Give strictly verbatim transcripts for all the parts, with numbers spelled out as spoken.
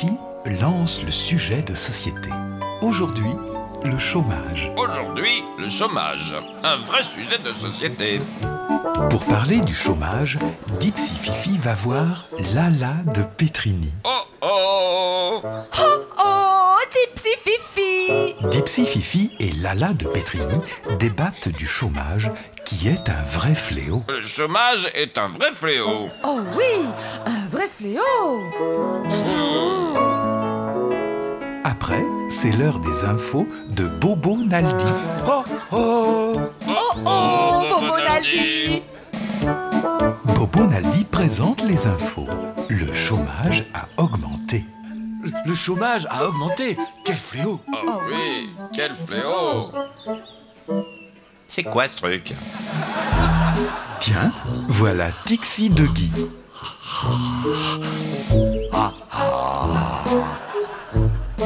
Fifi lance le sujet de société. Aujourd'hui, le chômage. Aujourd'hui, le chômage. Un vrai sujet de société. Pour parler du chômage, Dipsy Fifi va voir Lala de Petrini. Oh oh! Oh oh! Dipsy Fifi! Dipsy Fifi et Lala de Petrini débattent du chômage qui est un vrai fléau. Le chômage est un vrai fléau. Oh oui, un vrai fléau. Après, c'est l'heure des infos de Bobo Naldi. Oh oh! Oh oh! Bobo Naldi! Bobo Naldi présente les infos. Le chômage a augmenté. Le, le chômage a augmenté? Quel fléau! Oh oui, quel fléau! C'est quoi ce truc? Tiens, voilà Tixi de Guy. Ah, ah.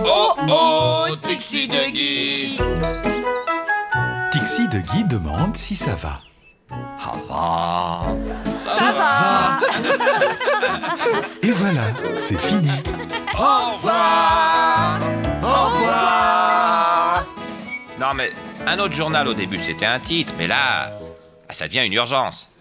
Oh oh, Tixi de Guy! Tixi de Guy demande si ça va. Ça va! Ça, ça va. va Et voilà, c'est fini. Au revoir! Au revoir! Non mais... un autre journal au début c'était un titre, mais là, ça devient une urgence.